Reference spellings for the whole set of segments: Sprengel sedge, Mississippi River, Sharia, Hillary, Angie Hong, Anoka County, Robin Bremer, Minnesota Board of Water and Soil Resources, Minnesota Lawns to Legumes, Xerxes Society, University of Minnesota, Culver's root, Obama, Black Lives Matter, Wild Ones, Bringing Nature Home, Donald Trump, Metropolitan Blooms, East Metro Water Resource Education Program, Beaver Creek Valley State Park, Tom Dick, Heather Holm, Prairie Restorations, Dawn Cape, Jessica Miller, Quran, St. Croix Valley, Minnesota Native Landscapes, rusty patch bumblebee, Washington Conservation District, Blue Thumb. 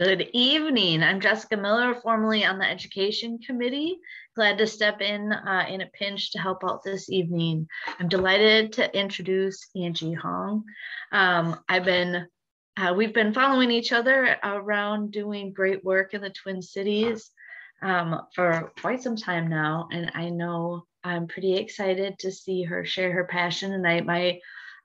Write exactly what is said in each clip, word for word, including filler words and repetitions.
Good evening. I'm Jessica Miller, formerly on the Education Committee. Glad to step in uh, in a pinch to help out this evening. I'm delighted to introduce Angie Hong. Um, I've been, uh, we've been following each other around doing great work in the Twin Cities um, for quite some time now, and I know I'm pretty excited to see her share her passion tonight. My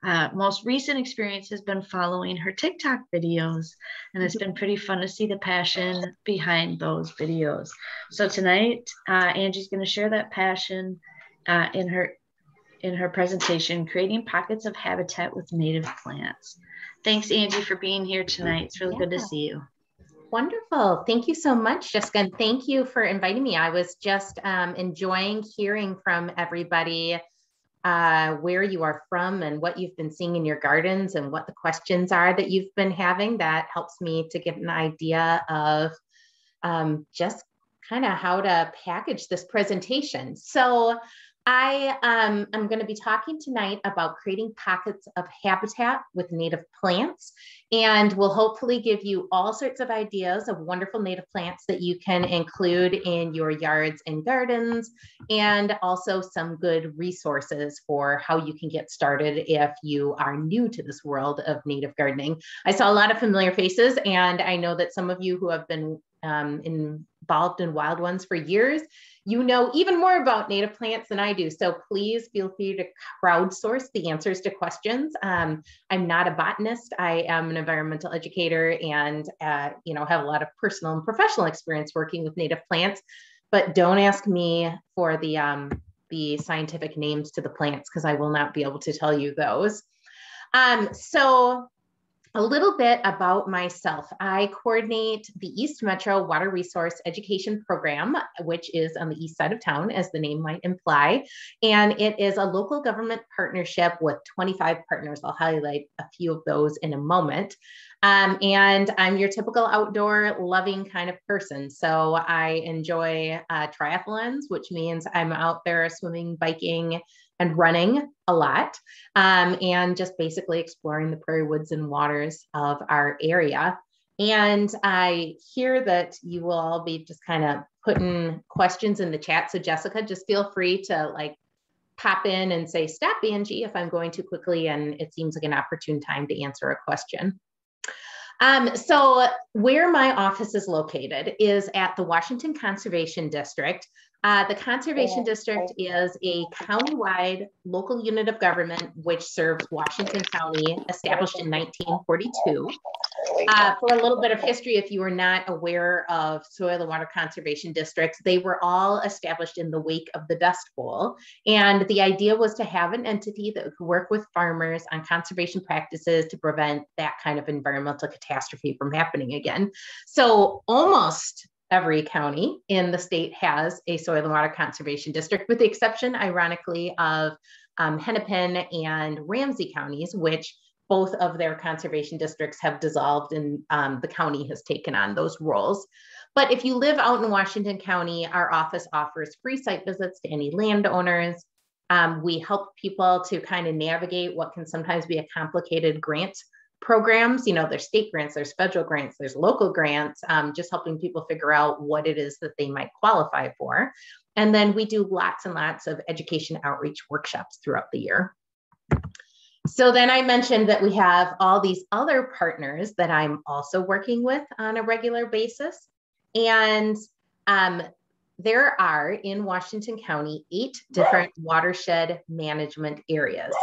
Uh, most recent experience has been following her TikTok videos, and it's been pretty fun to see the passion behind those videos. So tonight, uh, Angie's going to share that passion uh, in her in her presentation, Creating Pockets of Habitat with Native Plants. Thanks, Angie, for being here tonight. It's really yeah. good to see you. Wonderful. Thank you so much, Jessica. Thank you for inviting me. I was just um, enjoying hearing from everybody. Uh, where you are from and what you've been seeing in your gardens and what the questions are that you've been having. That helps me to get an idea of um, just kind of how to package this presentation. So I um, I'm going to be talking tonight about creating pockets of habitat with native plants, and we'll hopefully give you all sorts of ideas of wonderful native plants that you can include in your yards and gardens, and also some good resources for how you can get started if you are new to this world of native gardening. I saw a lot of familiar faces, and I know that some of you who have been um, involved in Wild Ones for years, you know even more about native plants than I do. So please feel free to crowdsource the answers to questions. Um, I'm not a botanist. I am an environmental educator, and uh, you know, have a lot of personal and professional experience working with native plants, but don't ask me for the, um, the scientific names to the plants, because I will not be able to tell you those. Um, so a little bit about myself. I coordinate the East Metro Water Resource Education Program, which is on the east side of town, as the name might imply. And it is a local government partnership with twenty-five partners. I'll highlight a few of those in a moment. Um, and I'm your typical outdoor loving kind of person. So I enjoy uh, triathlons, which means I'm out there swimming, biking, and running a lot, um, and just basically exploring the prairie woods and waters of our area. And I hear that you will all be just kind of putting questions in the chat. So Jessica, just feel free to like pop in and say, stop, Angie, if I'm going too quickly and it seems like an opportune time to answer a question. Um, so where my office is located is at the Washington Conservation District. Uh, the Conservation District is a countywide local unit of government which serves Washington County, established in nineteen forty-two. Uh, for a little bit of history, if you are not aware of soil and water conservation districts, they were all established in the wake of the Dust Bowl. And the idea was to have an entity that would work with farmers on conservation practices to prevent that kind of environmental catastrophe from happening again. So almost every county in the state has a soil and water conservation district, with the exception, ironically, of um, Hennepin and Ramsey counties, which both of their conservation districts have dissolved, and um, the county has taken on those roles. But if you live out in Washington County, our office offers free site visits to any landowners. Um, we help people to kind of navigate what can sometimes be a complicated grant programs. You know, there's state grants, there's federal grants, there's local grants, um, just helping people figure out what it is that they might qualify for. And then we do lots and lots of education outreach workshops throughout the year. So then I mentioned that we have all these other partners that I'm also working with on a regular basis. And um, there are in Washington County, eight different watershed management areas.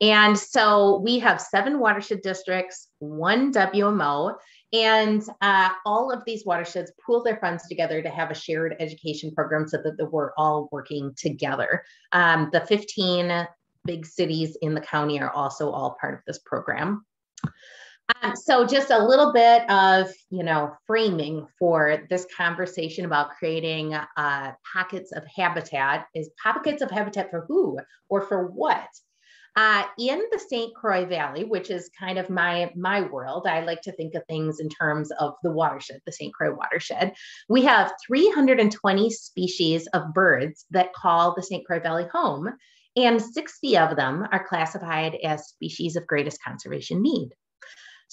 And so we have seven watershed districts, one W M O, and uh, all of these watersheds pool their funds together to have a shared education program so that we're all working together. Um, the fifteen big cities in the county are also all part of this program. Um, so just a little bit of, you know, framing for this conversation about creating uh, pockets of habitat is pockets of habitat for who or for what? Uh, in the Saint Croix Valley, which is kind of my, my world, I like to think of things in terms of the watershed, the Saint Croix watershed. We have three hundred twenty species of birds that call the Saint Croix Valley home, and sixty of them are classified as species of greatest conservation need.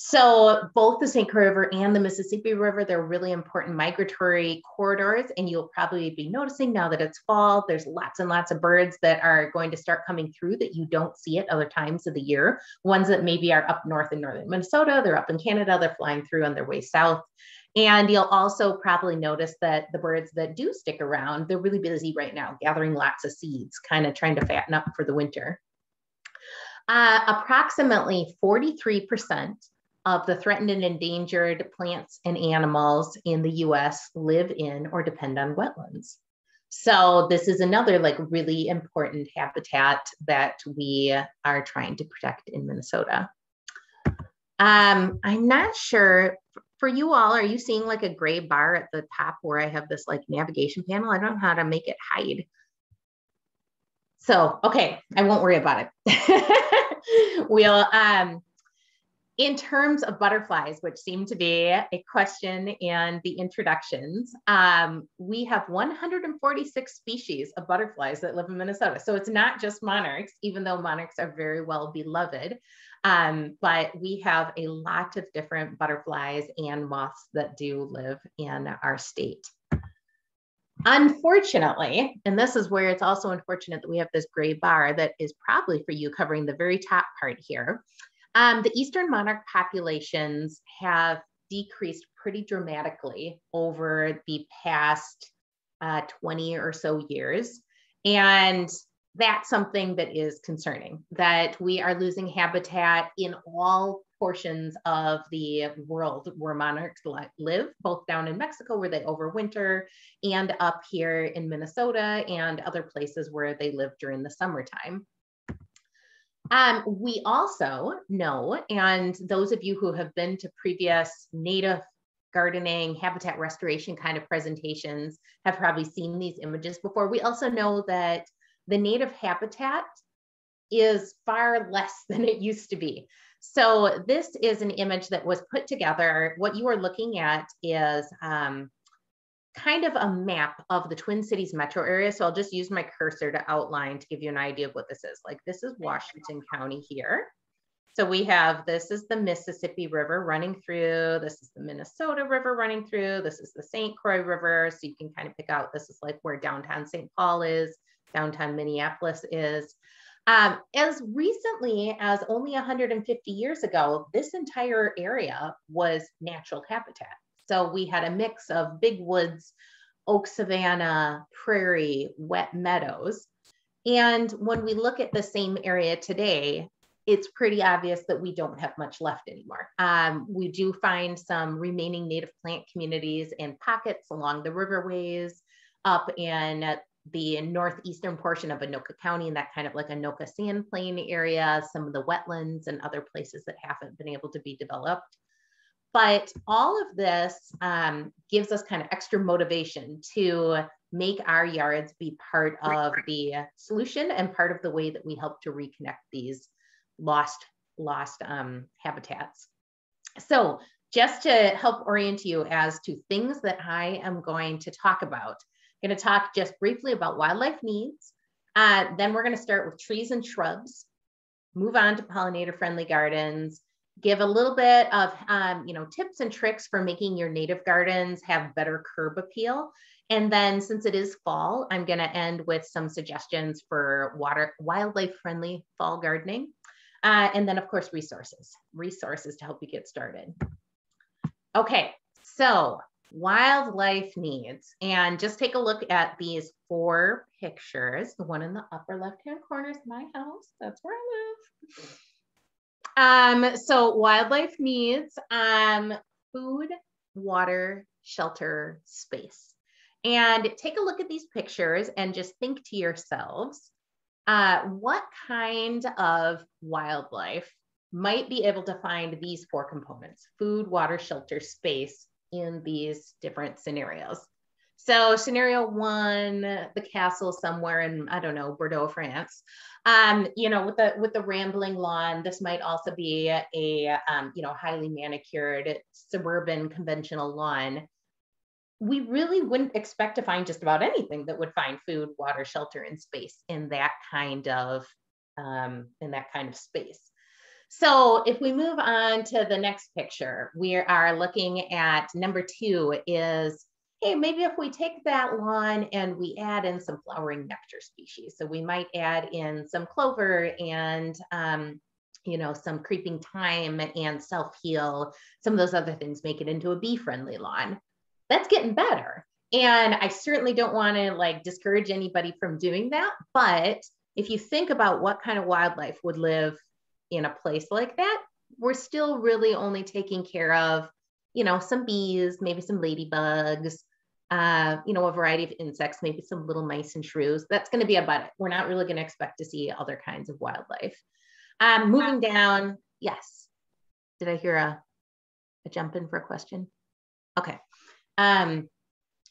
So both the Saint Croix River and the Mississippi River, they're really important migratory corridors. And you'll probably be noticing now that it's fall, there's lots and lots of birds that are going to start coming through that you don't see at other times of the year. Ones that maybe are up north in northern Minnesota, they're up in Canada, they're flying through on their way south. And you'll also probably notice that the birds that do stick around, they're really busy right now, gathering lots of seeds, kind of trying to fatten up for the winter. Uh, approximately forty-three percent of the threatened and endangered plants and animals in the U S live in or depend on wetlands. So this is another like really important habitat that we are trying to protect in Minnesota. Um, I'm not sure for you all, are you seeing like a gray bar at the top where I have this like navigation panel? I don't know how to make it hide. So, okay, I won't worry about it. We'll, um, in terms of butterflies, which seemed to be a question in the introductions, um, we have one hundred forty-six species of butterflies that live in Minnesota. So it's not just monarchs, even though monarchs are very well beloved, um, but we have a lot of different butterflies and moths that do live in our state. Unfortunately, and this is where it's also unfortunate that we have this gray bar that is probably for you covering the very top part here. Um, the eastern monarch populations have decreased pretty dramatically over the past uh, twenty or so years. And that's something that is concerning, that we are losing habitat in all portions of the world where monarchs live, both down in Mexico where they overwinter and up here in Minnesota and other places where they live during the summertime. Um, we also know, and those of you who have been to previous native gardening, habitat restoration kind of presentations have probably seen these images before. We also know that the native habitat is far less than it used to be. So this is an image that was put together. What you are looking at is um, kind of a map of the Twin Cities metro area. So I'll just use my cursor to outline to give you an idea of what this is. Like this is Washington County here. So we have, this is the Mississippi River running through, this is the Minnesota River running through, this is the Saint Croix River. So you can kind of pick out, this is like where downtown Saint Paul is, downtown Minneapolis is. Um, as recently as only one hundred fifty years ago, this entire area was natural habitat. So we had a mix of big woods, oak savanna, prairie, wet meadows. And when we look at the same area today, it's pretty obvious that we don't have much left anymore. Um, we do find some remaining native plant communities and pockets along the riverways up in the northeastern portion of Anoka County and that kind of like Anoka sand plain area, some of the wetlands and other places that haven't been able to be developed. But all of this um, gives us kind of extra motivation to make our yards be part of the solution and part of the way that we help to reconnect these lost, lost um, habitats. So just to help orient you as to things that I am going to talk about, I'm going to talk just briefly about wildlife needs. Uh, then we're going to start with trees and shrubs, move on to pollinator-friendly gardens, give a little bit of um, you know, tips and tricks for making your native gardens have better curb appeal. And then since it is fall, I'm gonna end with some suggestions for water wildlife-friendly fall gardening. Uh, and then of course, resources, resources to help you get started. Okay, so wildlife needs. And just take a look at these four pictures. The one in the upper left-hand corner is my house, that's where I live. Um, so wildlife needs um, food, water, shelter, space. And take a look at these pictures and just think to yourselves, uh, what kind of wildlife might be able to find these four components, food, water, shelter, space in these different scenarios. So scenario one, the castle somewhere in, I don't know, Bordeaux, France, um, you know, with the, with the rambling lawn, this might also be a, um, you know, highly manicured suburban conventional lawn. We really wouldn't expect to find just about anything that would find food, water, shelter, and space in that kind of, um, in that kind of space. So if we move on to the next picture, we are looking at number two is, hey, maybe if we take that lawn and we add in some flowering nectar species. So we might add in some clover and, um, you know, some creeping thyme and self-heal, some of those other things, make it into a bee-friendly lawn. That's getting better. And I certainly don't want to like discourage anybody from doing that. But if you think about what kind of wildlife would live in a place like that, we're still really only taking care of, you know, some bees, maybe some ladybugs, uh, you know, a variety of insects, maybe some little mice and shrews. That's going to be about it. We're not really going to expect to see other kinds of wildlife. Um, moving down, yes. Did I hear a, a jump in for a question? Okay. Um,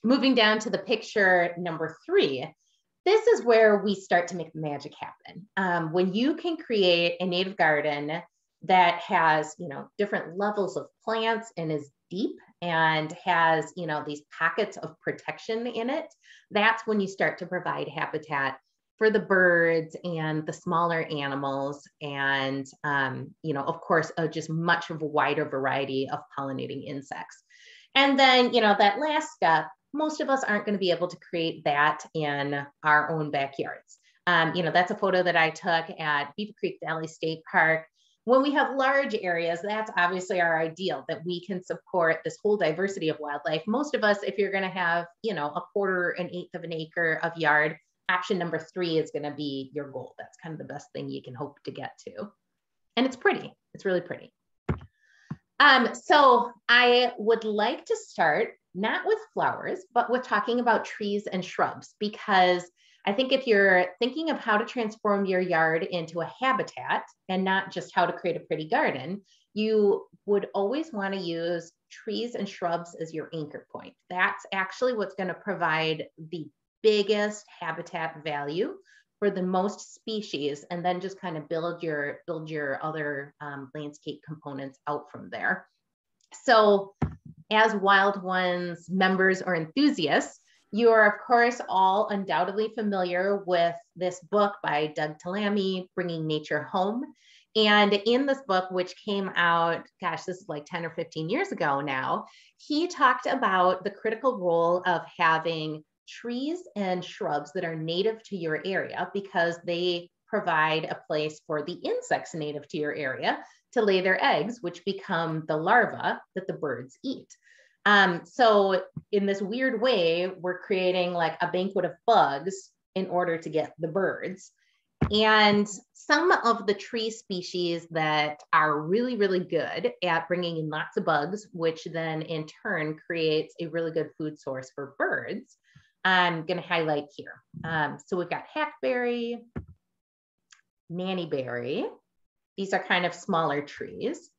moving down to the picture number three, this is where we start to make the magic happen. Um, when you can create a native garden that has, you know, different levels of plants and is deep and has, you know, these pockets of protection in it, that's when you start to provide habitat for the birds and the smaller animals and, um, you know, of course, uh, just much of a wider variety of pollinating insects. And then, you know, that last step, most of us aren't going to be able to create that in our own backyards. Um, you know, that's a photo that I took at Beaver Creek Valley State Park. When we have large areas, that's obviously our ideal, that we can support this whole diversity of wildlife. Most of us, if you're going to have, you know, a quarter, an eighth of an acre of yard, option number three is going to be your goal. That's kind of the best thing you can hope to get to. And it's pretty. It's really pretty. Um, so I would like to start not with flowers, but with talking about trees and shrubs, because I think if you're thinking of how to transform your yard into a habitat and not just how to create a pretty garden, you would always want to use trees and shrubs as your anchor point. That's actually what's going to provide the biggest habitat value for the most species, and then just kind of build your build your other um, landscape components out from there. So as Wild Ones members or enthusiasts, you are of course all undoubtedly familiar with this book by Doug Tallamy, Bringing Nature Home. And in this book, which came out, gosh, this is like ten or fifteen years ago now, he talked about the critical role of having trees and shrubs that are native to your area, because they provide a place for the insects native to your area to lay their eggs, which become the larvae that the birds eat. Um, so in this weird way, we're creating like a banquet of bugs in order to get the birds. And some of the tree species that are really, really good at bringing in lots of bugs, which then in turn creates a really good food source for birds, I'm going to highlight here. Um, so we've got hackberry, nannyberry. These are kind of smaller trees.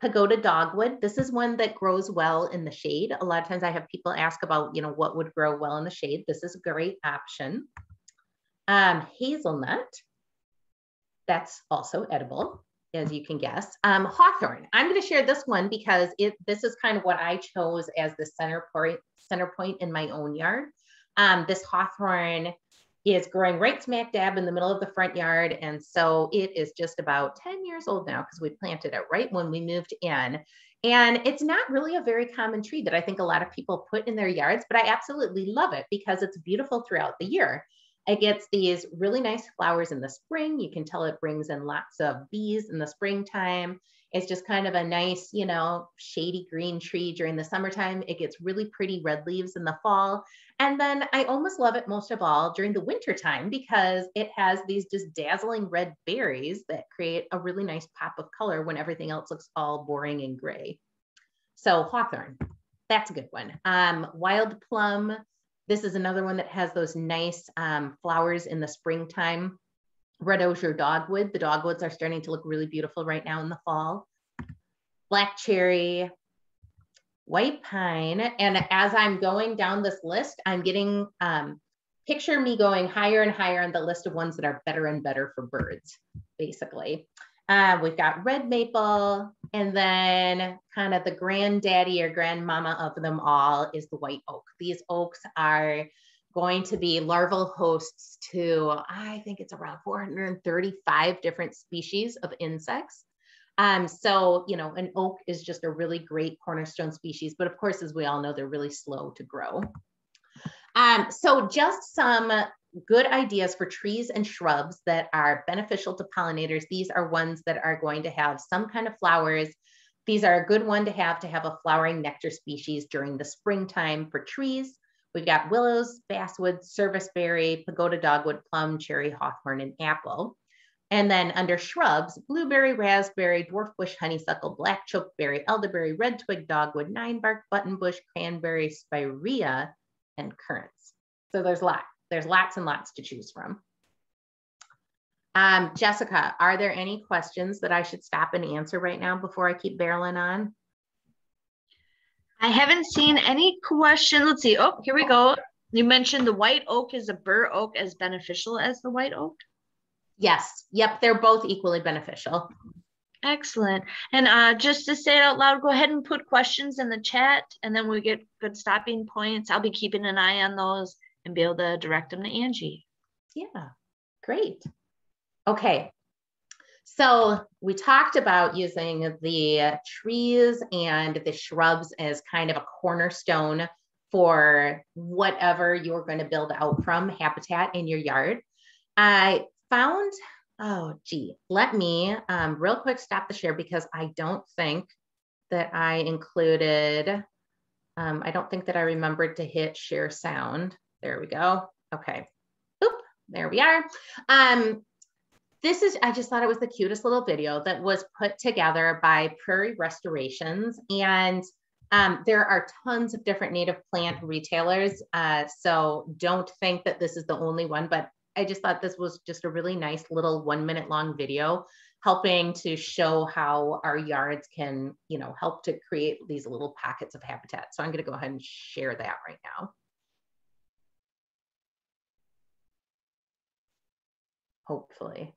Pagoda dogwood. This is one that grows well in the shade. A lot of times I have people ask about, you know, what would grow well in the shade. This is a great option. Um, hazelnut. That's also edible, as you can guess. Um, hawthorn. I'm going to share this one because it, this is kind of what I chose as the center point, center point in my own yard. Um, this hawthorn is growing right smack dab in the middle of the front yard. And so it is just about ten years old now, because we planted it right when we moved in. And it's not really a very common tree that I think a lot of people put in their yards, but I absolutely love it because it's beautiful throughout the year. It gets these really nice flowers in the spring. You can tell it brings in lots of bees in the springtime. It's just kind of a nice, you know, shady green tree during the summertime. It gets really pretty red leaves in the fall. And then I almost love it most of all during the wintertime, because it has these just dazzling red berries that create a really nice pop of color when everything else looks all boring and gray. So hawthorn, that's a good one. Um, wild plum. This is another one that has those nice um, flowers in the springtime. Red osier dogwood. The dogwoods are starting to look really beautiful right now in the fall. Black cherry, white pine. And as I'm going down this list, I'm getting, um, picture me going higher and higher on the list of ones that are better and better for birds, basically. Uh, we've got red maple, and then kind of the granddaddy or grandmama of them all is the white oak. These oaks are going to be larval hosts to, I think it's around four hundred thirty-five different species of insects. Um, so, you know, an oak is just a really great cornerstone species, but of course, as we all know, they're really slow to grow. Um, so just some good ideas for trees and shrubs that are beneficial to pollinators. These are ones that are going to have some kind of flowers. These are a good one to have to have a flowering nectar species during the springtime for trees. We've got willows, basswood, serviceberry, pagoda dogwood, plum, cherry, hawthorn, and apple. And then under shrubs, blueberry, raspberry, dwarf bush, honeysuckle, black chokeberry, elderberry, red twig, dogwood, ninebark, buttonbush, cranberry, spirea, and currants. So there's lots. There's lots and lots to choose from. Um, Jessica, are there any questions that I should stop and answer right now before I keep barreling on? I haven't seen any questions. Let's see. Oh, here we go. You mentioned the white oak. Is a bur oak as beneficial as the white oak? Yes. Yep. They're both equally beneficial. Excellent. And uh, just to say it out loud, go ahead and put questions in the chat, and then we get good stopping points. I'll be keeping an eye on those and be able to direct them to Angie. Yeah, great. Okay, so we talked about using the trees and the shrubs as kind of a cornerstone for whatever you're going to build out from habitat in your yard. I found, oh gee, let me um, real quick stop the share because I don't think that I included, um, I don't think that I remembered to hit share sound. There we go. Okay. Oop, there we are. Um, this is, I just thought it was the cutest little video that was put together by Prairie Restorations. And um, there are tons of different native plant retailers. Uh, so don't think that this is the only one, but I just thought this was just a really nice little one minute long video helping to show how our yards can, you know, help to create these little pockets of habitat. So I'm going to go ahead and share that right now. Hopefully.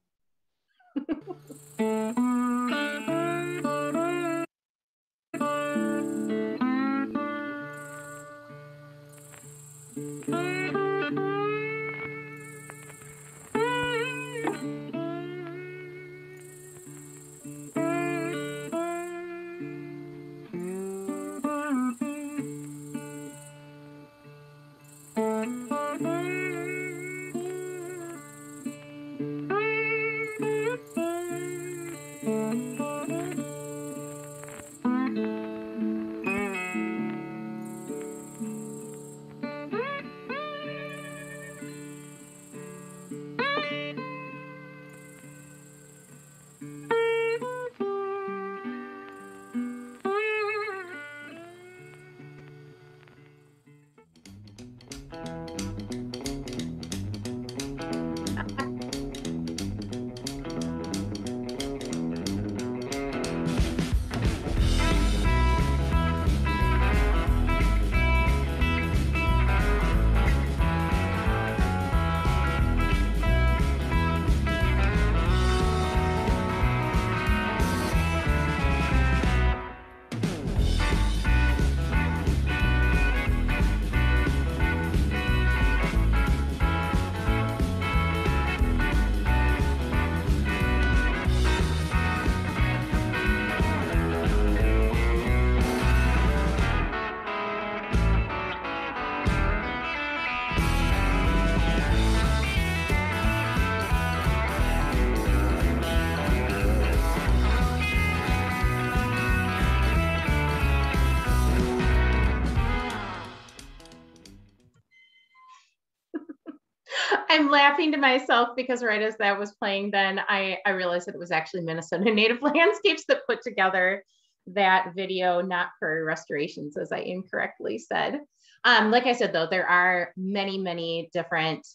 I'm laughing to myself because right as that was playing, then I, I realized that it was actually Minnesota Native Landscapes that put together that video, not Prairie Restorations, as I incorrectly said. Um, like I said, though, there are many, many different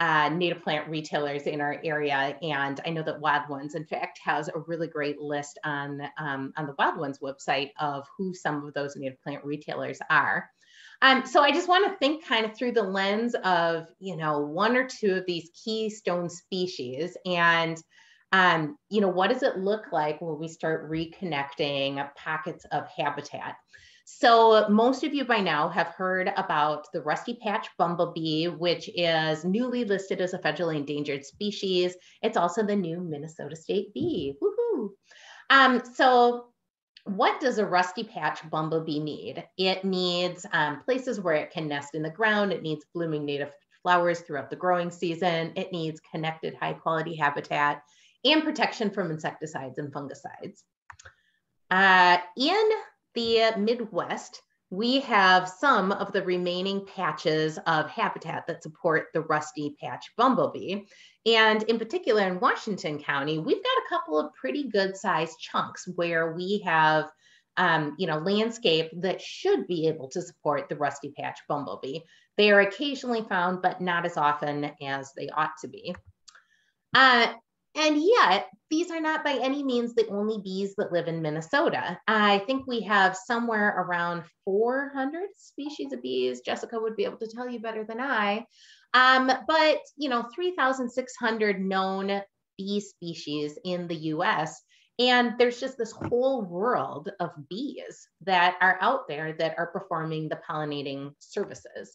uh, native plant retailers in our area. And I know that Wild Ones, in fact, has a really great list on, um, on the Wild Ones website of who some of those native plant retailers are. Um, so I just want to think kind of through the lens of, you know, one or two of these keystone species and, um, you know, what does it look like when we start reconnecting pockets of habitat? So most of you by now have heard about the rusty patch bumblebee, which is newly listed as a federally endangered species. It's also the new Minnesota state bee. Woohoo! Um, so what does a rusty patch bumblebee need? It needs um, places where it can nest in the ground. It needs blooming native flowers throughout the growing season. It needs connected high quality habitat and protection from insecticides and fungicides. Uh, in the Midwest, we have some of the remaining patches of habitat that support the rusty patch bumblebee. And in particular, in Washington County, we've got a couple of pretty good sized chunks where we have um, you know, landscape that should be able to support the rusty patch bumblebee. They are occasionally found, but not as often as they ought to be. Uh, And yet, these are not by any means the only bees that live in Minnesota. I think we have somewhere around four hundred species of bees. Jessica would be able to tell you better than I. Um, but, you know, three thousand six hundred known bee species in the U S. And there's just this whole world of bees that are out there that are performing the pollinating services.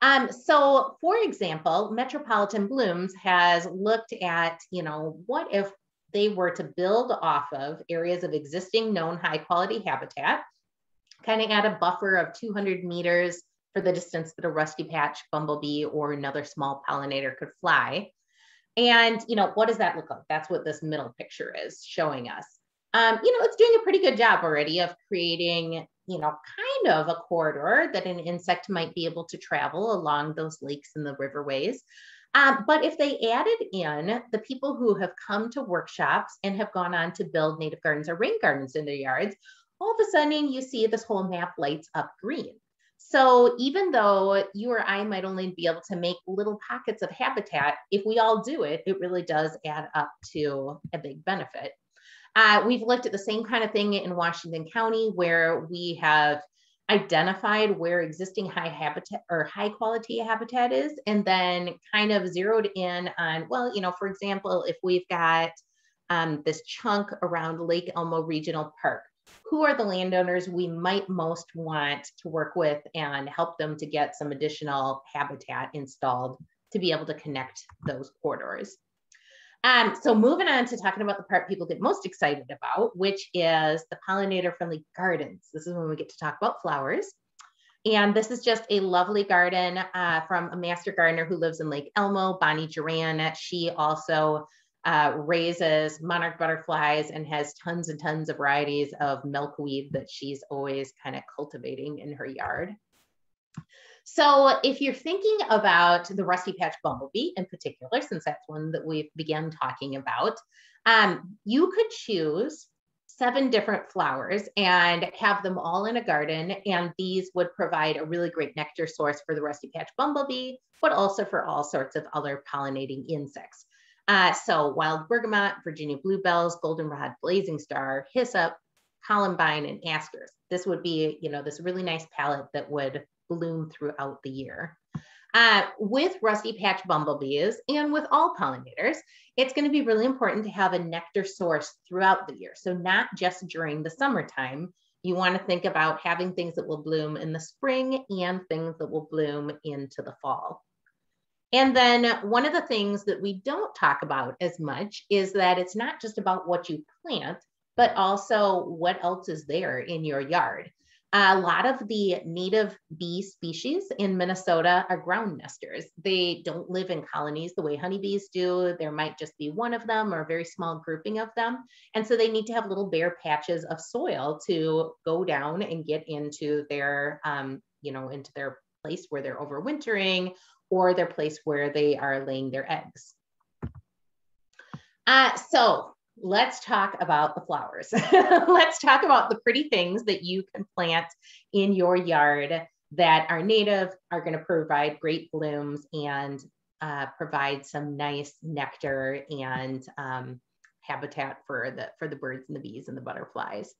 Um, so, for example, Metropolitan Blooms has looked at, you know, what if they were to build off of areas of existing known high quality habitat, kind of add a buffer of two hundred meters for the distance that a rusty patch bumblebee or another small pollinator could fly. And, you know, what does that look like? That's what this middle picture is showing us. Um, you know, it's doing a pretty good job already of creating, you know, kind of a corridor that an insect might be able to travel along those lakes and the riverways. Um, but if they added in the people who have come to workshops and have gone on to build native gardens or rain gardens in their yards, all of a sudden you see this whole map lights up green. So even though you or I might only be able to make little pockets of habitat, if we all do it, it really does add up to a big benefit. Uh, we've looked at the same kind of thing in Washington County, where we have identified where existing high habitat or high quality habitat is, and then kind of zeroed in on, well, you know, for example, if we've got um, this chunk around Lake Elmo Regional Park, who are the landowners we might most want to work with and help them to get some additional habitat installed to be able to connect those corridors. Um, so moving on to talking about the part people get most excited about, which is the pollinator friendly gardens. This is when we get to talk about flowers. And this is just a lovely garden uh, from a master gardener who lives in Lake Elmo, Bonnie Duran. She also uh, raises monarch butterflies and has tons and tons of varieties of milkweed that she's always kind of cultivating in her yard. So if you're thinking about the rusty patch bumblebee in particular, since that's one that we've begun talking about, um, you could choose seven different flowers and have them all in a garden. And these would provide a really great nectar source for the rusty patch bumblebee, but also for all sorts of other pollinating insects. Uh, so wild bergamot, Virginia bluebells, goldenrod, blazing star, hyssop, columbine, and asters. This would be, you know, this really nice palette that would bloom throughout the year. Uh, with rusty patch bumblebees and with all pollinators, it's going to be really important to have a nectar source throughout the year. So not just during the summertime. You want to think about having things that will bloom in the spring and things that will bloom into the fall. And then one of the things that we don't talk about as much is that it's not just about what you plant, but also what else is there in your yard. A lot of the native bee species in Minnesota are ground nesters. They don't live in colonies the way honeybees do. There might just be one of them or a very small grouping of them. And so they need to have little bare patches of soil to go down and get into their, um, you know, into their place where they're overwintering or their place where they are laying their eggs. Uh, so let's talk about the flowers. Let's talk about the pretty things that you can plant in your yard that are native, are going to provide great blooms and uh, provide some nice nectar and um, habitat for the, for the birds and the bees and the butterflies.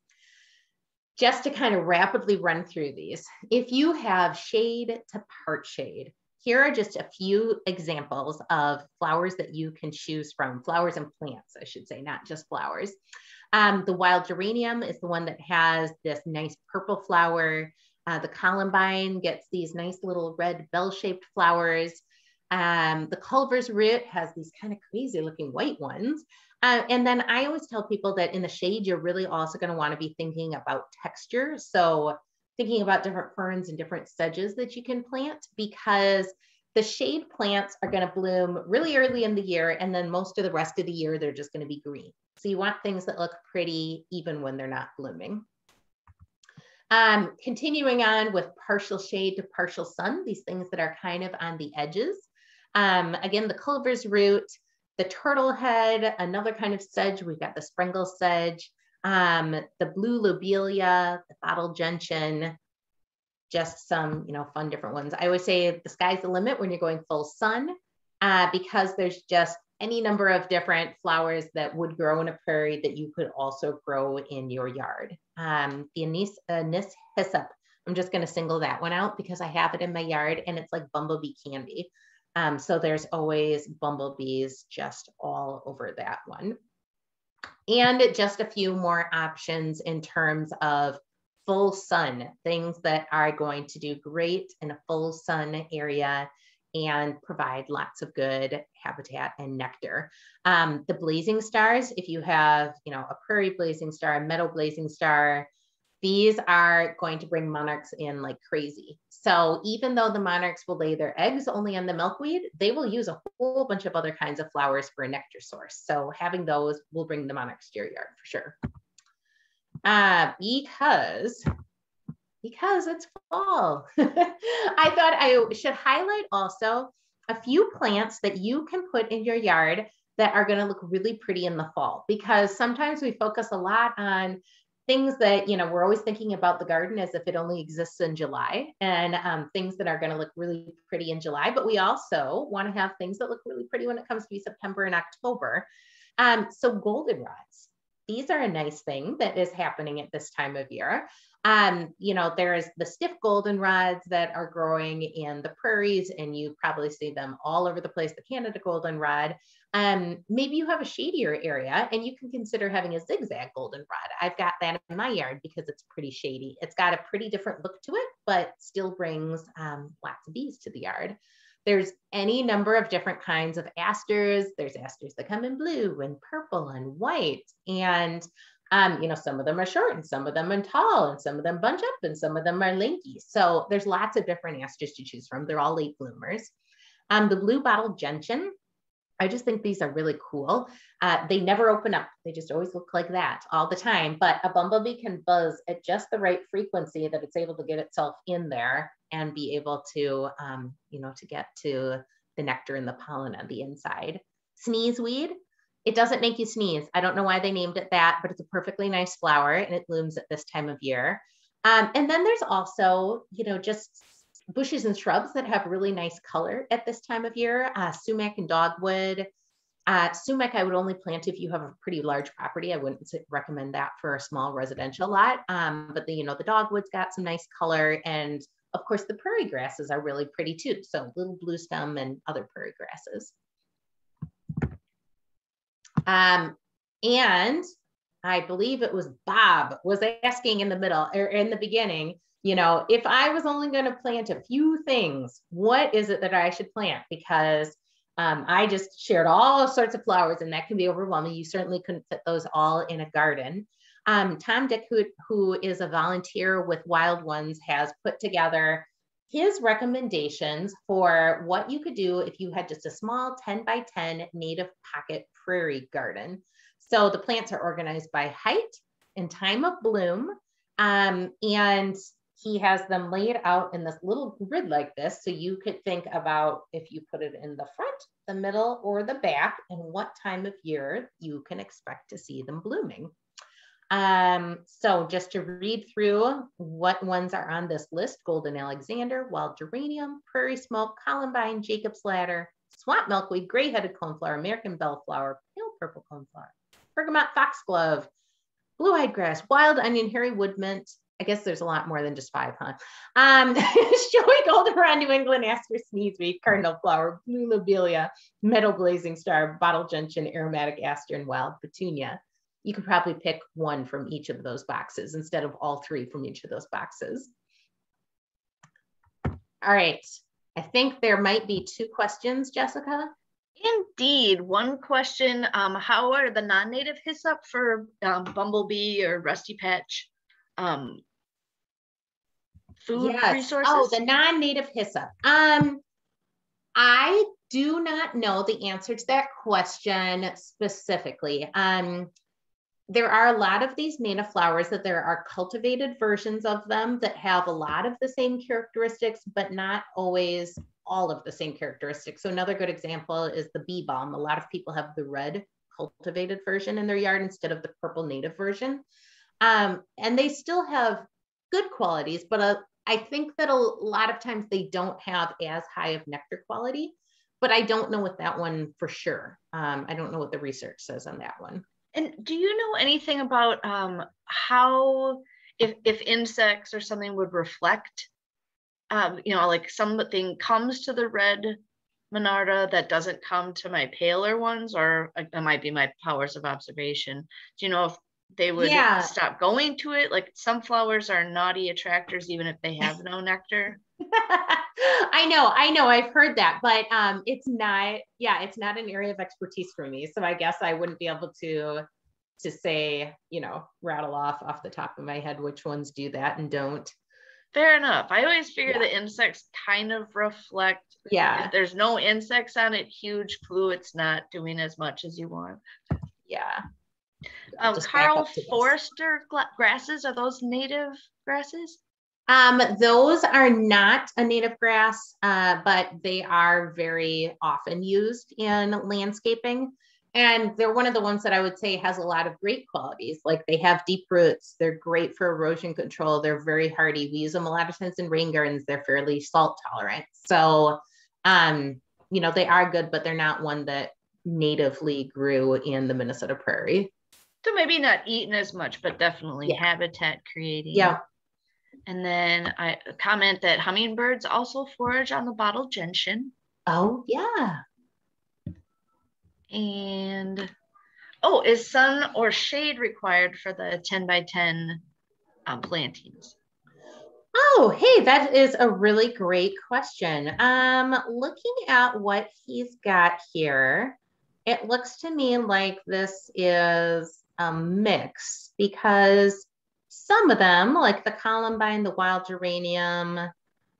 Just to kind of rapidly run through these, if you have shade to part shade, here are just a few examples of flowers that you can choose from, flowers and plants, I should say, not just flowers. Um, the wild geranium is the one that has this nice purple flower. Uh, the columbine gets these nice little red bell-shaped flowers. Um, the Culver's root has these kind of crazy looking white ones. Uh, and then I always tell people that in the shade, you're really also going to want to be thinking about texture. So thinking about different ferns and different sedges that you can plant, because the shade plants are going to bloom really early in the year. And then most of the rest of the year, they're just going to be green. So you want things that look pretty even when they're not blooming. Um, continuing on with partial shade to partial sun, these things that are kind of on the edges. Um, again, the Culver's root, the turtle head, another kind of sedge, we've got the Sprengel sedge, um, the blue lobelia, the bottle gentian, just some, you know, fun different ones. I always say the sky's the limit when you're going full sun, uh, because there's just any number of different flowers that would grow in a prairie that you could also grow in your yard. Um, the anise, anise hyssop, I'm just gonna single that one out because I have it in my yard and it's like bumblebee candy. Um, so there's always bumblebees just all over that one. And just a few more options in terms of full sun, things that are going to do great in a full sun area and provide lots of good habitat and nectar. Um, the blazing stars, if you have, you know, a prairie blazing star, a meadow blazing star, these are going to bring monarchs in like crazy. So even though the monarchs will lay their eggs only on the milkweed, they will use a whole bunch of other kinds of flowers for a nectar source. So having those will bring the monarchs to your yard for sure. Uh, because, because it's fall. I thought I should highlight also a few plants that you can put in your yard that are gonna look really pretty in the fall, because sometimes we focus a lot on things that, you know, we're always thinking about the garden as if it only exists in July, and um, things that are going to look really pretty in July, but we also want to have things that look really pretty when it comes to be September and October. Um, so goldenrods, these are a nice thing that is happening at this time of year. Um, you know, there's the stiff goldenrods that are growing in the prairies, and you probably see them all over the place, the Canada goldenrod. Um, maybe you have a shadier area and you can consider having a zigzag goldenrod. I've got that in my yard because it's pretty shady. It's got a pretty different look to it, but still brings um, lots of bees to the yard. There's any number of different kinds of asters. There's asters that come in blue and purple and white. And, um, you know, some of them are short and some of them are tall and some of them bunch up and some of them are lanky. So there's lots of different asters to choose from. They're all late bloomers. Um, the blue bottle gentian, I just think these are really cool. Uh, they never open up. They just always look like that all the time, but a bumblebee can buzz at just the right frequency that it's able to get itself in there and be able to, um, you know, to get to the nectar and the pollen on the inside. Sneezeweed, it doesn't make you sneeze. I don't know why they named it that, but it's a perfectly nice flower and it blooms at this time of year. Um, and then there's also, you know, just bushes and shrubs that have really nice color at this time of year, uh, sumac and dogwood. Uh, sumac I would only plant if you have a pretty large property. I wouldn't recommend that for a small residential lot, um, but the, you know, the dogwood's got some nice color, and of course the prairie grasses are really pretty too. So little blue stem and other prairie grasses. Um, and I believe it was Bob was asking in the middle or in the beginning, you know, if I was only going to plant a few things, what is it that I should plant? Because um, I just shared all sorts of flowers and that can be overwhelming. You certainly couldn't fit those all in a garden. Um, Tom Dick, who, who is a volunteer with Wild Ones, has put together his recommendations for what you could do if you had just a small ten by ten native pocket prairie garden. So the plants are organized by height and time of bloom. Um, and he has them laid out in this little grid like this. So you could think about if you put it in the front, the middle, or the back, and what time of year you can expect to see them blooming. Um, so just to read through what ones are on this list: golden Alexander, wild geranium, prairie smoke, columbine, Jacob's ladder, swamp milkweed, gray-headed coneflower, American bellflower, pale purple coneflower, bergamot foxglove, blue-eyed grass, wild onion, hairy woodmint. I guess there's a lot more than just five, huh? Um, Showy goldenrod, New England aster, sneezeweed, cardinal flower, blue lobelia, meadow blazing star, bottle gentian, aromatic aster, and wild petunia. You could probably pick one from each of those boxes instead of all three from each of those boxes. All right, I think there might be two questions, Jessica. Indeed, one question, um, how are the non-native hyssop for um, bumblebee or rusty patch um, food yes. resources? Oh, the non-native hyssop. Um, I do not know the answer to that question specifically. Um, there are a lot of these native flowers that there are cultivated versions of them that have a lot of the same characteristics, but not always all of the same characteristics. So another good example is the bee balm. A lot of people have the red cultivated version in their yard instead of the purple native version. Um, and they still have good qualities, but a, I think that a lot of times they don't have as high of nectar quality, but I don't know what that one for sure. Um, I don't know what the research says on that one. And do you know anything about um, how, if, if insects or something would reflect, um, you know, like something comes to the red monarda that doesn't come to my paler ones, or uh, that might be my powers of observation. Do you know if they would yeah. stop going to it? Like some flowers are naughty attractors, even if they have no nectar. I know, I know, I've heard that, but um, it's not, yeah, it's not an area of expertise for me. So I guess I wouldn't be able to, to say, you know, rattle off off the top of my head, which ones do that and don't. Fair enough. I always figure yeah. the insects kind of reflect. Yeah. If there's no insects on it, huge clue it's not doing as much as you want. Yeah. Um, Carl Forster grasses, are those native grasses? Um, those are not a native grass, uh, but they are very often used in landscaping. And they're one of the ones that I would say has a lot of great qualities. Like they have deep roots. They're great for erosion control. They're very hardy. We use them a lot of times in rain gardens. They're fairly salt tolerant. So, um, you know, they are good, but they're not one that natively grew in the Minnesota prairie. So maybe not eaten as much, but definitely yeah. habitat creating. Yeah. And then I comment that hummingbirds also forage on the bottled gentian. Oh, yeah. And, oh, is sun or shade required for the ten by ten uh, plantings? Oh, hey, that is a really great question. Um, looking at what he's got here, it looks to me like this is a mix, because some of them, like the columbine, the wild geranium,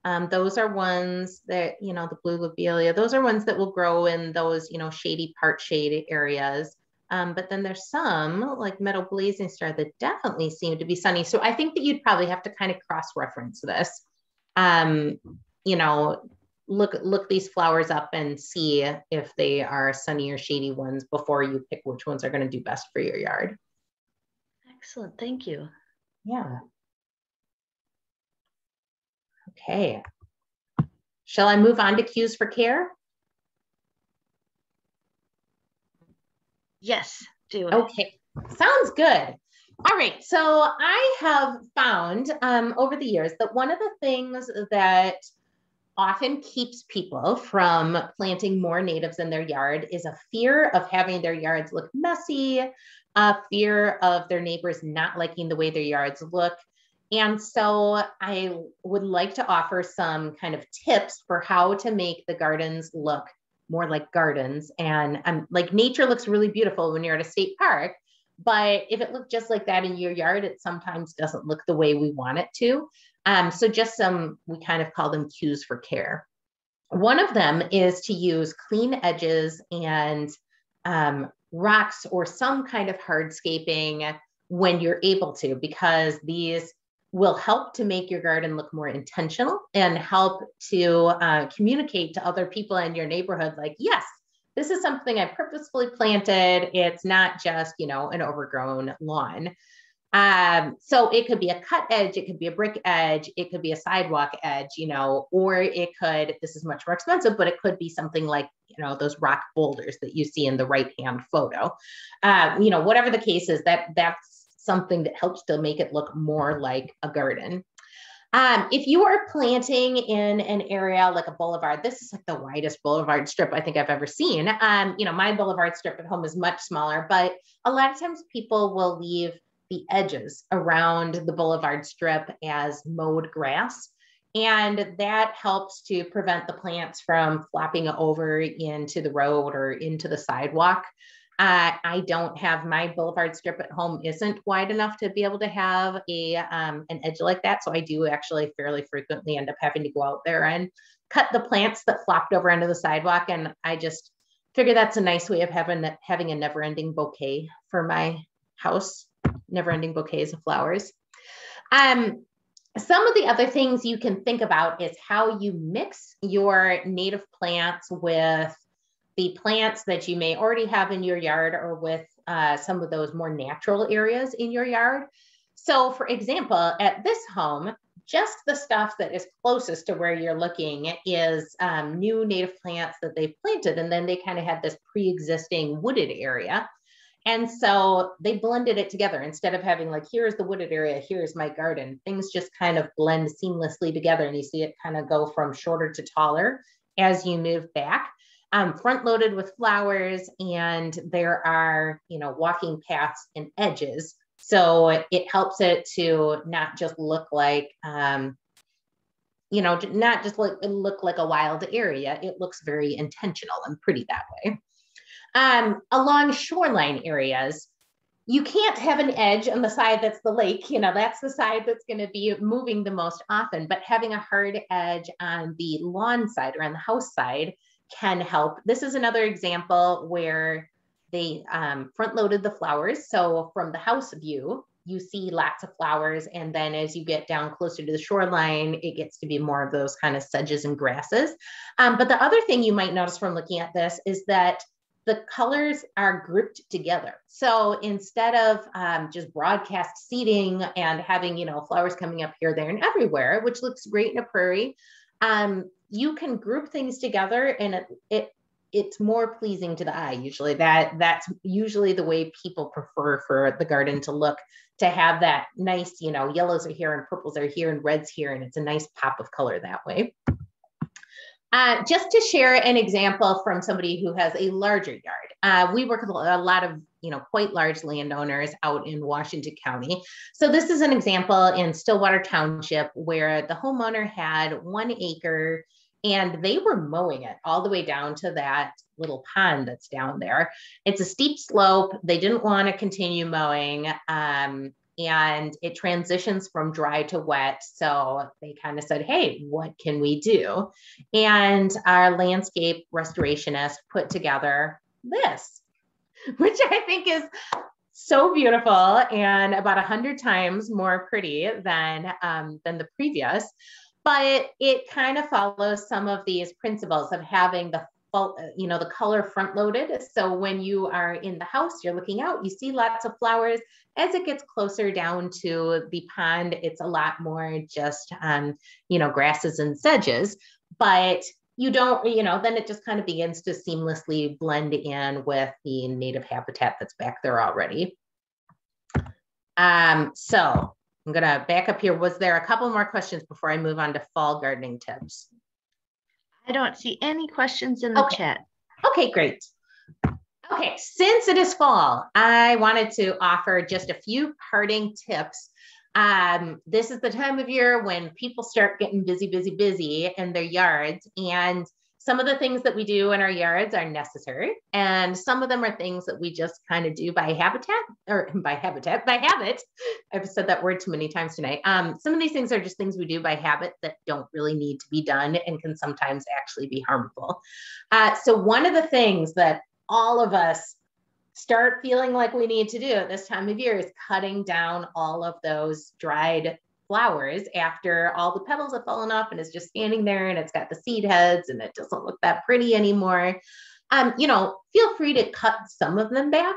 um, those are ones that, you know, the blue lobelia, those are ones that will grow in those, you know, shady part shade areas. Um, but then there's some like meadow blazing star that definitely seem to be sunny. So I think that you'd probably have to kind of cross-reference this, um, you know, look, look these flowers up and see if they are sunny or shady ones before you pick which ones are going to do best for your yard. Excellent. Thank you. Yeah. Okay. Shall I move on to cues for care? Yes, do it. Okay, sounds good. All right, so I have found um, over the years that one of the things that often keeps people from planting more natives in their yard is a fear of having their yards look messy, a fear of their neighbors not liking the way their yards look. And so I would like to offer some kind of tips for how to make the gardens look more like gardens. And um, like nature looks really beautiful when you're at a state park, but if it looked just like that in your yard, it sometimes doesn't look the way we want it to. Um, so just some, we kind of call them cues for care. One of them is to use clean edges and um, rocks or some kind of hardscaping when you're able to, because these will help to make your garden look more intentional and help to uh, communicate to other people in your neighborhood, like, yes, this is something I purposefully planted. It's not just, you know, an overgrown lawn. Um, so it could be a cut edge, it could be a brick edge, it could be a sidewalk edge, you know, or it could, this is much more expensive, but it could be something like, you know, those rock boulders that you see in the right-hand photo. Um, you know, whatever the case is, that that's something that helps to make it look more like a garden. Um, if you are planting in an area like a boulevard, this is like the widest boulevard strip I think I've ever seen. Um, you know, my boulevard strip at home is much smaller, but a lot of times people will leave the edges around the boulevard strip as mowed grass. And that helps to prevent the plants from flapping over into the road or into the sidewalk. Uh, I don't have, my boulevard strip at home isn't wide enough to be able to have a um, an edge like that. So I do actually fairly frequently end up having to go out there and cut the plants that flopped over onto the sidewalk. And I just figure that's a nice way of having, having a never-ending bouquet for my house, never-ending bouquets of flowers. Um, Some of the other things you can think about is how you mix your native plants with the plants that you may already have in your yard, or with uh, some of those more natural areas in your yard. So for example, at this home, just the stuff that is closest to where you're looking is um, new native plants that they've planted, and then they kind of had this pre-existing wooded area. And so they blended it together instead of having like, here's the wooded area, here's my garden. Things just kind of blend seamlessly together, and you see it kind of go from shorter to taller as you move back. Um, front loaded with flowers, and there are, you know, walking paths and edges. So it, it helps it to not just look like, um, you know, not just look, look like a wild area. It looks very intentional and pretty that way. Um, along shoreline areas, you can't have an edge on the side that's the lake, you know, that's the side that's going to be moving the most often, but having a hard edge on the lawn side or on the house side can help. This is another example where they um, front loaded the flowers. So from the house view, you see lots of flowers. And then as you get down closer to the shoreline, it gets to be more of those kind of sedges and grasses. Um, but the other thing you might notice from looking at this is that the colors are grouped together. So instead of um, just broadcast seeding and having, you know, flowers coming up here, there, and everywhere, which looks great in a prairie, um, you can group things together, and it, it it's more pleasing to the eye. Usually that that's usually the way people prefer for the garden to look, to have that nice, you know, yellows are here and purples are here and reds here, and it's a nice pop of color that way. Uh, just to share an example from somebody who has a larger yard. Uh, we work with a lot of, you know, quite large landowners out in Washington County. So this is an example in Stillwater Township where the homeowner had one acre and they were mowing it all the way down to that little pond that's down there. It's a steep slope. They didn't want to continue mowing. Um, and it transitions from dry to wet. So they kind of said, hey, what can we do? And our landscape restorationist put together this, which I think is so beautiful and about a hundred times more pretty than, um, than the previous, but it kind of follows some of these principles of having the you know, the color front loaded. So when you are in the house, you're looking out, you see lots of flowers. As it gets closer down to the pond, it's a lot more just, um, you know, grasses and sedges, but you don't, you know, then it just kind of begins to seamlessly blend in with the native habitat that's back there already. Um, so I'm going to back up here. Was there a couple more questions before I move on to fall gardening tips? I don't see any questions in the okay. chat. Okay, great. Okay, since it is fall, I wanted to offer just a few parting tips. Um, this is the time of year when people start getting busy, busy, busy in their yards. And some of the things that we do in our yards are necessary. And some of them are things that we just kind of do by habitat or by habitat, by habit. I've said that word too many times tonight. Um, some of these things are just things we do by habit that don't really need to be done and can sometimes actually be harmful. Uh, so one of the things that all of us start feeling like we need to do at this time of year is cutting down all of those dried flowers after all the petals have fallen off and it's just standing there and it's got the seed heads and it doesn't look that pretty anymore. Um, you know, feel free to cut some of them back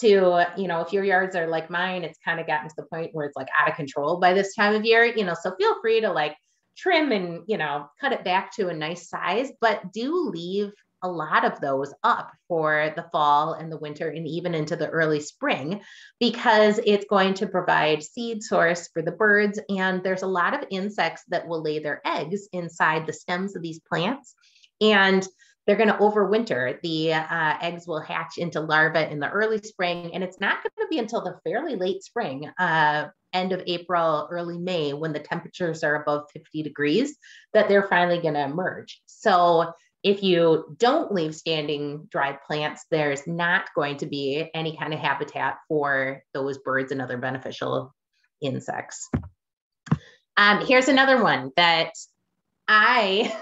to, you know, if your yards are like mine, it's kind of gotten to the point where it's like out of control by this time of year, you know, so feel free to like trim and, you know, cut it back to a nice size, but do leave a lot of those up for the fall and the winter and even into the early spring, because it's going to provide seed source for the birds. And there's a lot of insects that will lay their eggs inside the stems of these plants. And They're going to overwinter. The uh, eggs will hatch into larvae in the early spring, and it's not going to be until the fairly late spring, uh, end of April, early May, when the temperatures are above fifty degrees, that they're finally going to emerge. So if you don't leave standing dried plants, there's not going to be any kind of habitat for those birds and other beneficial insects. Um, here's another one that I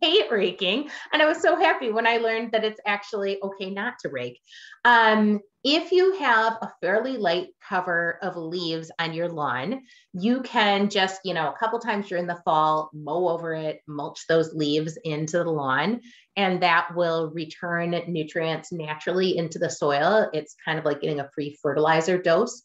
hate raking, and I was so happy when I learned that it's actually okay not to rake. Um, if you have a fairly light cover of leaves on your lawn, you can just, you know, a couple times during the fall, mow over it, mulch those leaves into the lawn, and that will return nutrients naturally into the soil. It's kind of like getting a free fertilizer dose.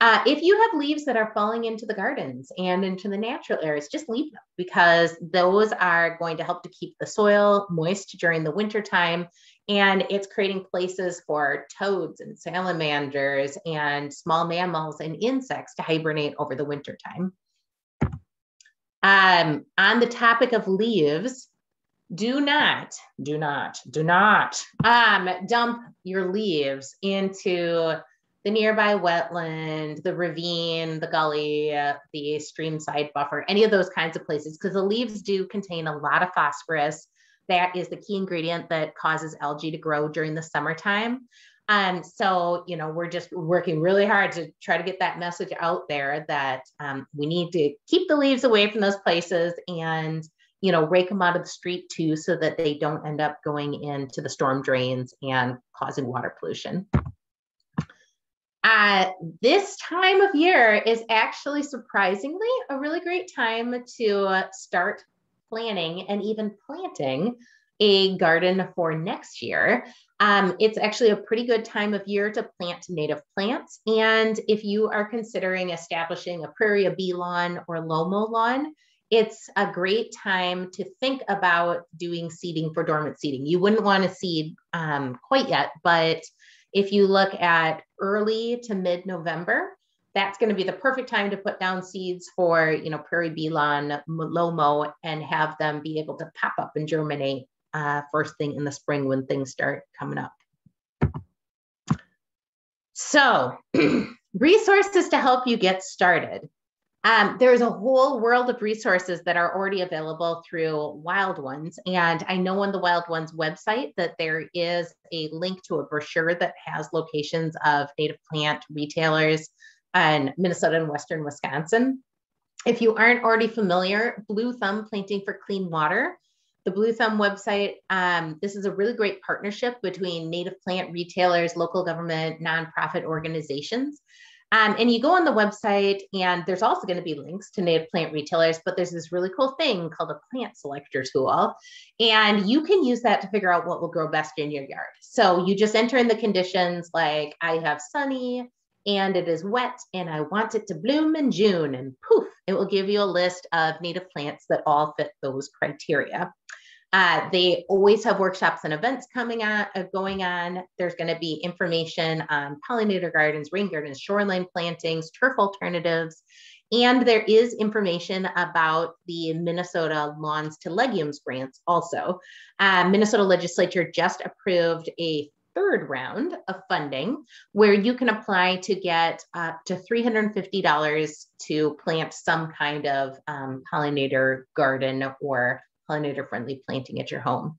Uh, if you have leaves that are falling into the gardens and into the natural areas, just leave them, because those are going to help to keep the soil moist during the winter time. And it's creating places for toads and salamanders and small mammals and insects to hibernate over the winter time. Um, on the topic of leaves, do not, do not, do not um, dump your leaves into the nearby wetland, the ravine, the gully, uh, the streamside buffer, any of those kinds of places, because the leaves do contain a lot of phosphorus. That is the key ingredient that causes algae to grow during the summertime. Um, so, you know, we're just working really hard to try to get that message out there that um, we need to keep the leaves away from those places and, you know, rake them out of the street too, so that they don't end up going into the storm drains and causing water pollution. Uh, this time of year is actually surprisingly a really great time to uh, start planning and even planting a garden for next year. Um, it's actually a pretty good time of year to plant native plants. And if you are considering establishing a prairie, a bee lawn, or low-mow lawn, it's a great time to think about doing seeding for dormant seeding. You wouldn't want to seed um, quite yet, but if you look at early to mid-November, that's going to be the perfect time to put down seeds for, you know, prairie bee lawn, low mow, and have them be able to pop up and germinate uh, first thing in the spring when things start coming up. So resources to help you get started. Um, there's a whole world of resources that are already available through Wild Ones. And I know on the Wild Ones website that there is a link to a brochure that has locations of native plant retailers in Minnesota and Western Wisconsin. If you aren't already familiar, Blue Thumb Planting for Clean Water, the Blue Thumb website, um, this is a really great partnership between native plant retailers, local government, nonprofit organizations. Um, and you go on the website, and there's also going to be links to native plant retailers, but there's this really cool thing called a plant selector tool. And you can use that to figure out what will grow best in your yard. So you just enter in the conditions like, I have sunny and it is wet and I want it to bloom in June, and poof, it will give you a list of native plants that all fit those criteria. Uh, they always have workshops and events coming on, uh, going on. There's going to be information on pollinator gardens, rain gardens, shoreline plantings, turf alternatives. And there is information about the Minnesota Lawns to Legumes grants also. Uh, Minnesota legislature just approved a third round of funding where you can apply to get up to three hundred fifty dollars to plant some kind of um, pollinator garden or pollinator friendly planting at your home.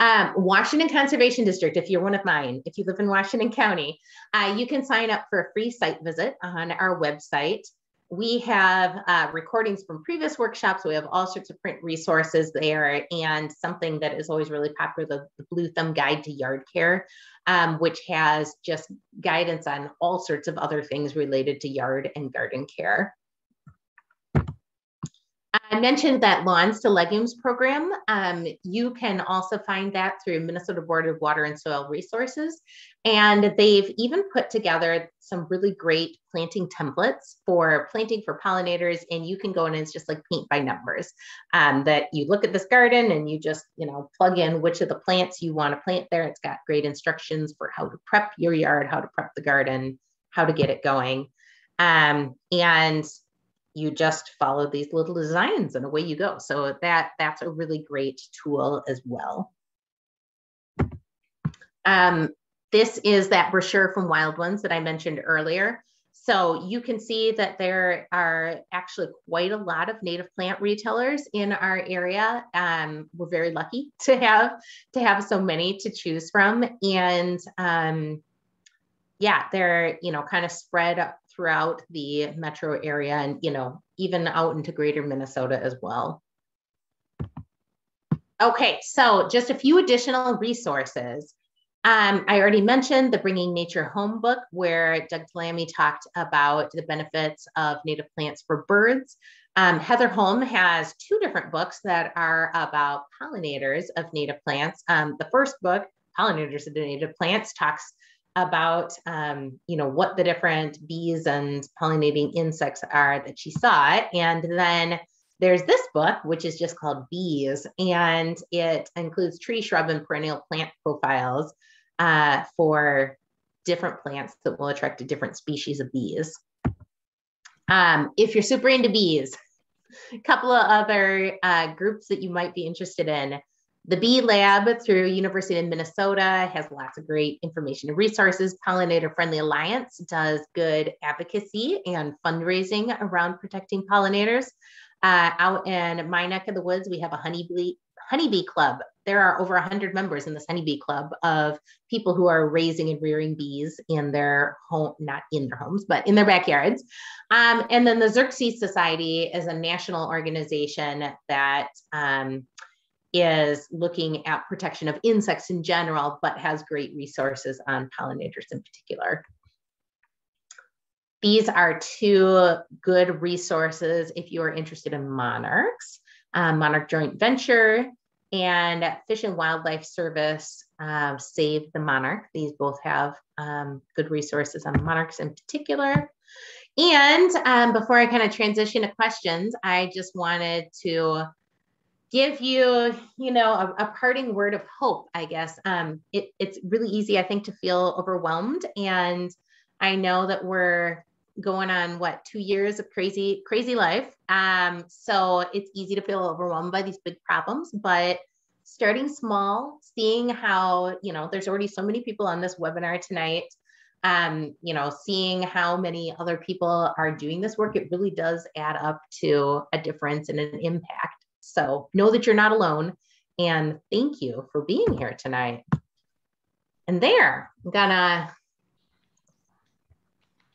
Um, Washington Conservation District, if you're one of mine, if you live in Washington County, uh, you can sign up for a free site visit on our website. We have uh, recordings from previous workshops. We have all sorts of print resources there, and something that is always really popular, the Blue Thumb Guide to Yard Care, um, which has just guidance on all sorts of other things related to yard and garden care. I mentioned that Lawns to Legumes program. Um, you can also find that through Minnesota Board of Water and Soil Resources. And they've even put together some really great planting templates for planting for pollinators. And you can go in and it's just like paint by numbers, um, that you look at this garden and you just, you know, plug in which of the plants you want to plant there. It's got great instructions for how to prep your yard, how to prep the garden, how to get it going. Um, and you just follow these little designs and away you go. So that, that's a really great tool as well. Um, this is that brochure from Wild Ones that I mentioned earlier. So you can see that there are actually quite a lot of native plant retailers in our area. Um, we're very lucky to have, to have so many to choose from. And um, yeah, they're, you know, kind of spread up throughout the metro area and, you know, even out into greater Minnesota as well. Okay, so just a few additional resources. Um, I already mentioned the Bringing Nature Home book, where Doug Tallamy talked about the benefits of native plants for birds. Um, Heather Holm has two different books that are about pollinators of native plants. Um, the first book, Pollinators of Native Plants, talks about um, you know, what the different bees and pollinating insects are that she saw. And then there's this book, which is just called Bees, and it includes tree, shrub, and perennial plant profiles uh, for different plants that will attract a different species of bees. Um, if you're super into bees, a couple of other uh, groups that you might be interested in. The Bee Lab through University of Minnesota has lots of great information and resources. Pollinator Friendly Alliance does good advocacy and fundraising around protecting pollinators. Uh, out in my neck of the woods, we have a honeybee, honeybee club. There are over one hundred members in this honeybee club of people who are raising and rearing bees in their home, not in their homes, but in their backyards. Um, and then the Xerxes Society is a national organization that um, is looking at protection of insects in general, but has great resources on pollinators in particular. These are two good resources if you are interested in monarchs. Um, Monarch Joint Venture and Fish and Wildlife Service uh, Save the Monarch. These both have um, good resources on monarchs in particular. And um, before I kind of transition to questions, I just wanted to give you, you know, a, a parting word of hope, I guess. Um, it, it's really easy, I think, to feel overwhelmed, and I know that we're going on, what, two years of crazy, crazy life. Um, so it's easy to feel overwhelmed by these big problems, but starting small, seeing how, you know, there's already so many people on this webinar tonight, um, you know, seeing how many other people are doing this work, it really does add up to a difference and an impact. So know that you're not alone, and thank you for being here tonight. And there, I'm gonna,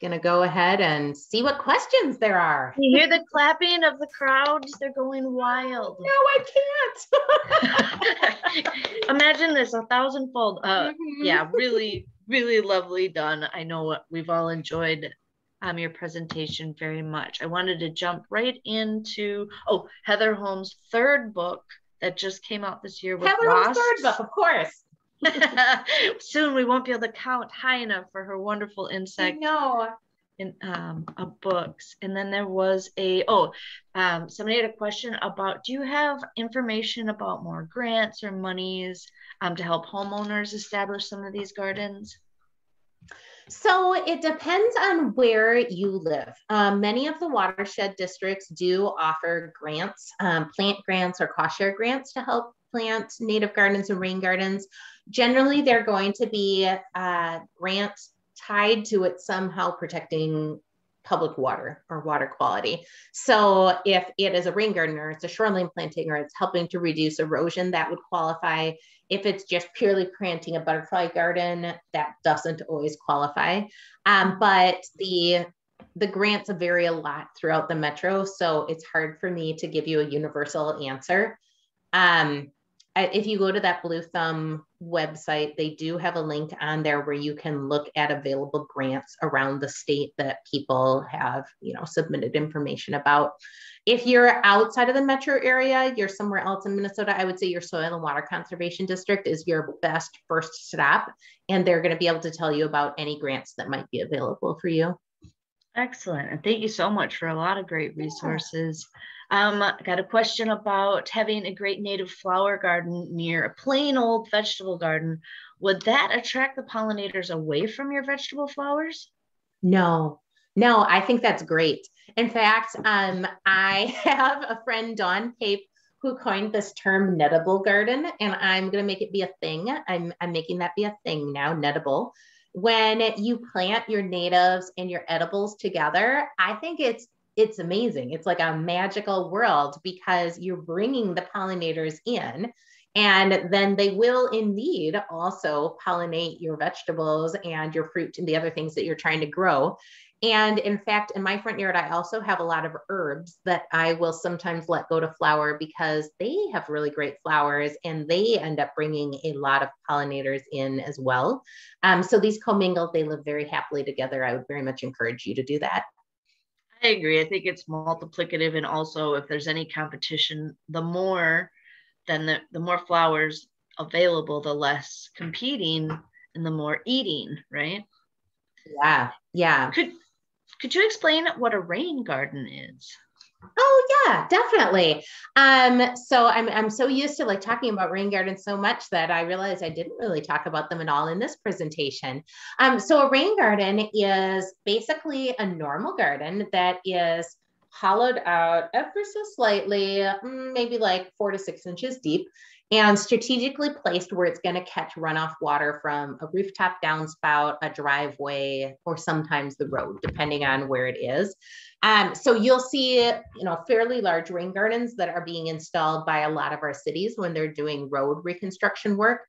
Gonna go ahead and see what questions there are. You hear the clapping of the crowd? They're going wild. No, I can't. Imagine this, a thousandfold. Uh, mm-hmm. Yeah, really, really lovely done. I know we've all enjoyed um, your presentation very much. I wanted to jump right into, oh, Heather Holm's third book that just came out this year. Heather Holm's third book, of course. Soon we won't be able to count high enough for her wonderful insect no. in um, uh, books. And then there was a, oh, um, somebody had a question about, do you have information about more grants or monies um, to help homeowners establish some of these gardens? So it depends on where you live. Um, many of the watershed districts do offer grants, um, plant grants or cost share grants to help plant native gardens and rain gardens. Generally, they're going to be uh, grants tied to it somehow protecting public water or water quality. So if it is a rain garden or it's a shoreline planting or it's helping to reduce erosion, that would qualify. If it's just purely planting a butterfly garden, that doesn't always qualify. Um, but the The grants vary a lot throughout the metro, so it's hard for me to give you a universal answer. Um, if you go to that Blue Thumb website, they do have a link on there where you can look at available grants around the state that people have, you know, submitted information about. If you're outside of the metro area, you're somewhere else in Minnesota, I would say your Soil and Water Conservation District is your best first stop, and they're going to be able to tell you about any grants that might be available for you. Excellent, and thank you so much for a lot of great resources. Yeah. Um, I got a question about having a great native flower garden near a plain old vegetable garden. Would that attract the pollinators away from your vegetable flowers? No, no, I think that's great. In fact, um, I have a friend, Dawn Cape, who coined this term nettable garden, and I'm gonna make it be a thing. I'm, I'm making that be a thing now, nettable. When you plant your natives and your edibles together, I think it's it's amazing. It's like a magical world because you're bringing the pollinators in, and then they will indeed also pollinate your vegetables and your fruit and the other things that you're trying to grow. And in fact, in my front yard, I also have a lot of herbs that I will sometimes let go to flower because they have really great flowers and they end up bringing a lot of pollinators in as well. Um, so these commingled, they live very happily together. I would very much encourage you to do that. I agree. I think it's multiplicative. And also if there's any competition, the more, then the, the more flowers available, the less competing and the more eating, right? Yeah, yeah. Could Could you explain what a rain garden is? Oh yeah, definitely. Um, so I'm, I'm so used to like talking about rain gardens so much that I realized I didn't really talk about them at all in this presentation. Um, so a rain garden is basically a normal garden that is hollowed out ever so slightly, maybe like four to six inches deep, and strategically placed where it's going to catch runoff water from a rooftop downspout, a driveway, or sometimes the road, depending on where it is. Um, so you'll see, you know, fairly large rain gardens that are being installed by a lot of our cities when they're doing road reconstruction work,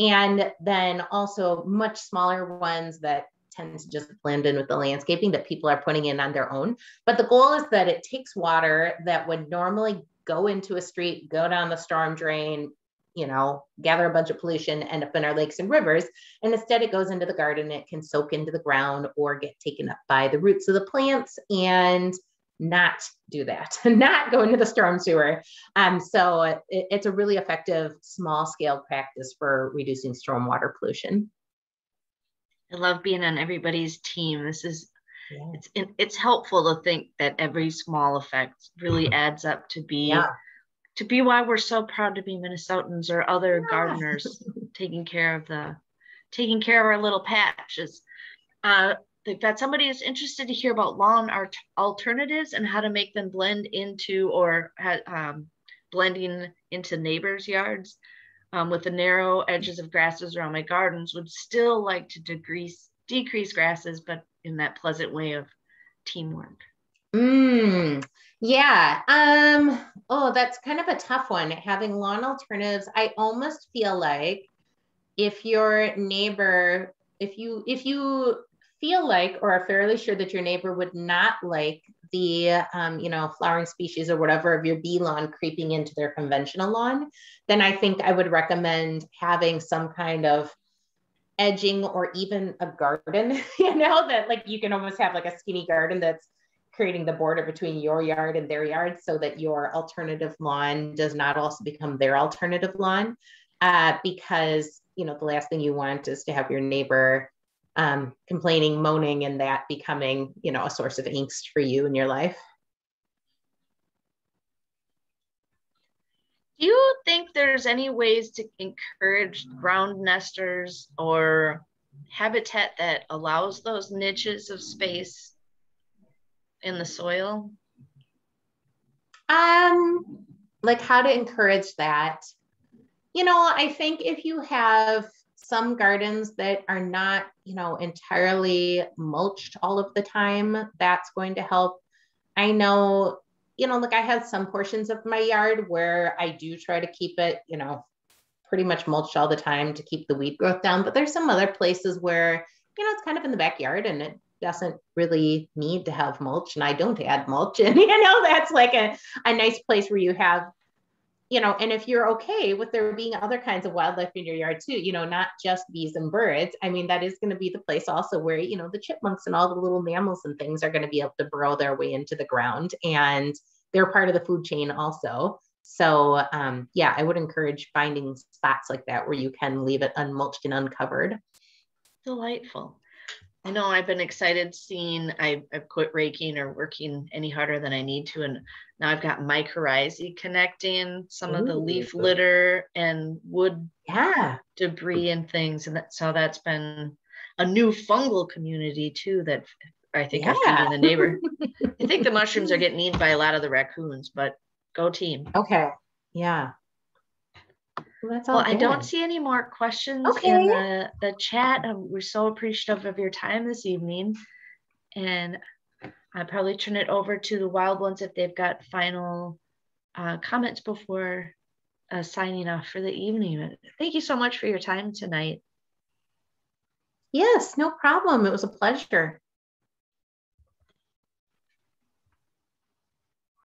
and then also much smaller ones that tend to just blend in with the landscaping that people are putting in on their own. But the goal is that it takes water that would normally go into a street, go down the storm drain, you know, gather a bunch of pollution, end up in our lakes and rivers. And instead it goes into the garden. It can soak into the ground or get taken up by the roots of the plants and not do that, not go into the storm sewer. Um, so it, it's a really effective small scale practice for reducing stormwater pollution. I love being on everybody's team. This is, yeah. it's it's helpful to think that every small effect really adds up to be, yeah. to be why we're so proud to be Minnesotans or other yeah. gardeners taking care of the, taking care of our little patches. Uh, they've got somebody who's interested to hear about lawn art alternatives and how to make them blend into or um, blending into neighbors' yards. Um, with the narrow edges of grasses around my gardens, would still like to decrease, decrease grasses, but in that pleasant way of teamwork. Mm, yeah. Um, oh, that's kind of a tough one. Having lawn alternatives, I almost feel like if your neighbor, if you, if you feel like or are fairly sure that your neighbor would not like the, um, you know, flowering species or whatever of your bee lawn creeping into their conventional lawn, then I think I would recommend having some kind of edging or even a garden, you know, that like you can almost have like a skinny garden that's creating the border between your yard and their yard so that your alternative lawn does not also become their alternative lawn. Uh, because, you know, the last thing you want is to have your neighbor um, complaining, moaning, and that becoming, you know, a source of angst for you in your life. Do you think there's any ways to encourage ground nesters or habitat that allows those niches of space in the soil? Um, like how to encourage that? You know, I think if you have some gardens that are not, you know, entirely mulched all of the time, that's going to help. I know, you know, like I have some portions of my yard where I do try to keep it, you know, pretty much mulched all the time to keep the weed growth down. But there's some other places where, you know, it's kind of in the backyard and it doesn't really need to have mulch, and I don't add mulch. And, you know, that's like a, a nice place where you have, you know, and if you're okay with there being other kinds of wildlife in your yard too, you know, not just bees and birds. I mean, that is going to be the place also where, you know, the chipmunks and all the little mammals and things are going to be able to burrow their way into the ground, and they're part of the food chain also. So um, yeah, I would encourage finding spots like that where you can leave it unmulched and uncovered. Delightful. I know I've been excited seeing, I, I've quit raking or working any harder than I need to. And now I've got mycorrhizae connecting some Ooh, of the leaf litter and wood yeah. debris and things. And that, so that's been a new fungal community too that I think yeah. our friend and the neighbor. I think the mushrooms are getting eaten by a lot of the raccoons, but go team. Okay. Yeah. Well, that's all well I don't see any more questions okay. in the, the chat. Um, we're so appreciative of your time this evening. And I'll probably turn it over to the Wild Ones if they've got final uh, comments before uh, signing off for the evening. Thank you so much for your time tonight. Yes, no problem. It was a pleasure.